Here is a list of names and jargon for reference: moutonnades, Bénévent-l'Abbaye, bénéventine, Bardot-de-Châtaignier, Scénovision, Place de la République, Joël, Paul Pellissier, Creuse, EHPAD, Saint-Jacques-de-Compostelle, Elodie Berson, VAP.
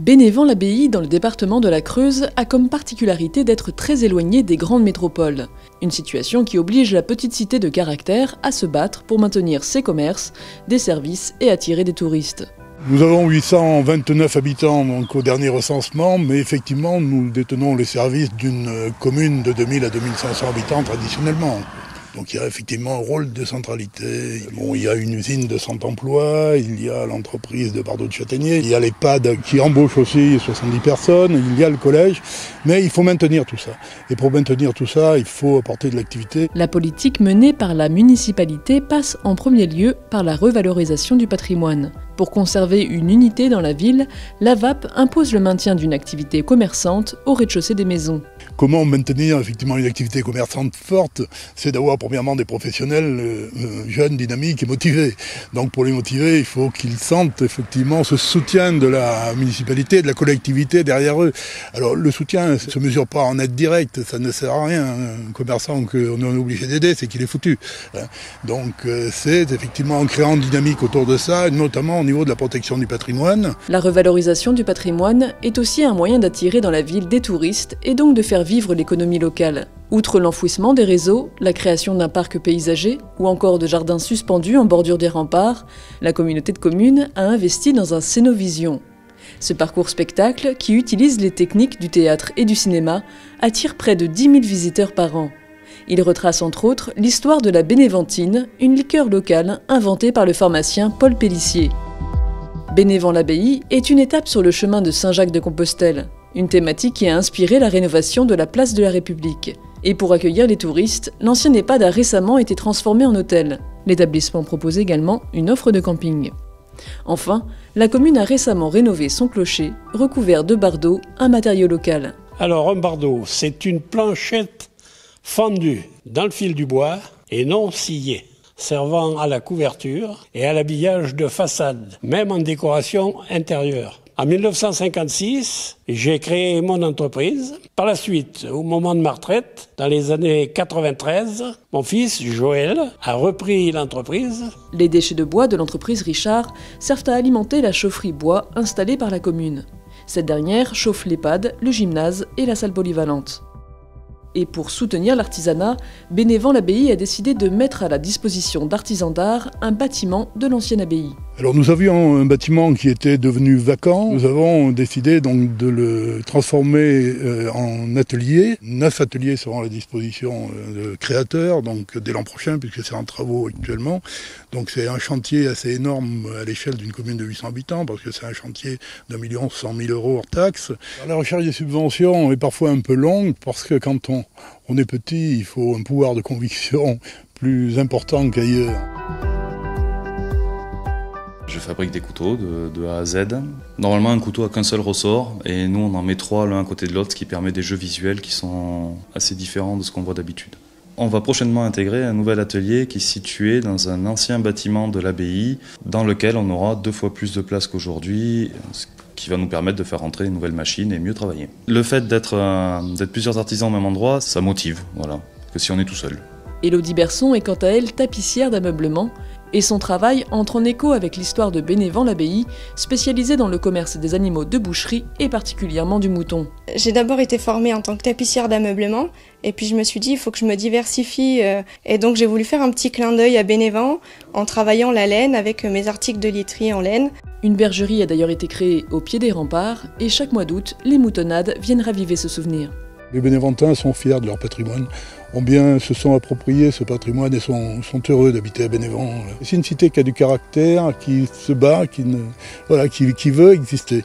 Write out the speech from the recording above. Bénévent-l'Abbaye, dans le département de la Creuse, a comme particularité d'être très éloigné des grandes métropoles. Une situation qui oblige la petite cité de caractère à se battre pour maintenir ses commerces, des services et attirer des touristes. Nous avons 829 habitants donc au dernier recensement, mais effectivement nous détenons les services d'une commune de 2000 à 2500 habitants traditionnellement. Donc il y a effectivement un rôle de centralité. Bon, il y a une usine de 100 emplois, il y a l'entreprise de Bardot-de-Châtaignier, il y a l'EHPAD qui embauche aussi 70 personnes, il y a le collège, mais il faut maintenir tout ça. Et pour maintenir tout ça, il faut apporter de l'activité. La politique menée par la municipalité passe en premier lieu par la revalorisation du patrimoine. Pour conserver une unité dans la ville, la VAP impose le maintien d'une activité commerçante au rez-de-chaussée des maisons. Comment maintenir effectivement une activité commerçante forte? C'est d'avoir premièrement des professionnels jeunes, dynamiques et motivés. Donc pour les motiver, il faut qu'ils sentent effectivement ce soutien de la municipalité, de la collectivité derrière eux. Alors le soutien ne se mesure pas en aide directe, ça ne sert à rien. Un commerçant qu'on est obligé d'aider, c'est qu'il est foutu. Donc c'est effectivement en créant une dynamique autour de ça, notamment au niveau de la protection du patrimoine. La revalorisation du patrimoine est aussi un moyen d'attirer dans la ville des touristes et donc de faire vivre l'économie locale. Outre l'enfouissement des réseaux, la création d'un parc paysager ou encore de jardins suspendus en bordure des remparts, la communauté de communes a investi dans un Scénovision. Ce parcours spectacle, qui utilise les techniques du théâtre et du cinéma, attire près de 10 000 visiteurs par an. Il retrace entre autres l'histoire de la bénéventine, une liqueur locale inventée par le pharmacien Paul Pellissier. Bénévent-l'Abbaye est une étape sur le chemin de Saint-Jacques-de-Compostelle, une thématique qui a inspiré la rénovation de la place de la République. Et pour accueillir les touristes, l'ancien EHPAD a récemment été transformé en hôtel. L'établissement propose également une offre de camping. Enfin, la commune a récemment rénové son clocher, recouvert de bardeaux, un matériau local. Alors un bardeau, c'est une planchette fendue dans le fil du bois et non sciée, servant à la couverture et à l'habillage de façades, même en décoration intérieure. En 1956, j'ai créé mon entreprise. Par la suite, au moment de ma retraite, dans les années 93, mon fils, Joël, a repris l'entreprise. Les déchets de bois de l'entreprise Richard servent à alimenter la chaufferie bois installée par la commune. Cette dernière chauffe l'EHPAD, le gymnase et la salle polyvalente. Et pour soutenir l'artisanat, Bénévent-l'Abbaye a décidé de mettre à la disposition d'artisans d'art un bâtiment de l'ancienne abbaye. Alors nous avions un bâtiment qui était devenu vacant. Nous avons décidé donc de le transformer en atelier. 9 ateliers seront à la disposition de créateurs, donc dès l'an prochain, puisque c'est en travaux actuellement. Donc c'est un chantier assez énorme à l'échelle d'une commune de 800 habitants, parce que c'est un chantier d'1 100 000 € hors taxes. La recherche des subventions est parfois un peu longue, parce que quand on est petit, il faut un pouvoir de conviction plus important qu'ailleurs. Je fabrique des couteaux de A à Z. Normalement, un couteau a qu'un seul ressort et nous, on en met 3 l'un à côté de l'autre, ce qui permet des jeux visuels qui sont assez différents de ce qu'on voit d'habitude. On va prochainement intégrer un nouvel atelier qui est situé dans un ancien bâtiment de l'abbaye, dans lequel on aura 2 fois plus de place qu'aujourd'hui, ce qui va nous permettre de faire rentrer une nouvelle machine et mieux travailler. Le fait d'être plusieurs artisans au même endroit, ça motive, voilà, que si on est tout seul. Elodie Berson est quant à elle tapissière d'ameublement et son travail entre en écho avec l'histoire de Bénévent-l'Abbaye, spécialisée dans le commerce des animaux de boucherie et particulièrement du mouton. J'ai d'abord été formée en tant que tapissière d'ameublement et puis je me suis dit il faut que je me diversifie et donc j'ai voulu faire un petit clin d'œil à Bénévent en travaillant la laine avec mes articles de literie en laine. Une bergerie a d'ailleurs été créée au pied des remparts et chaque mois d'août, les moutonnades viennent raviver ce souvenir. Les Bénéventins sont fiers de leur patrimoine, se sont appropriés ce patrimoine et sont heureux d'habiter à Bénévent. C'est une cité qui a du caractère, qui se bat, qui veut exister.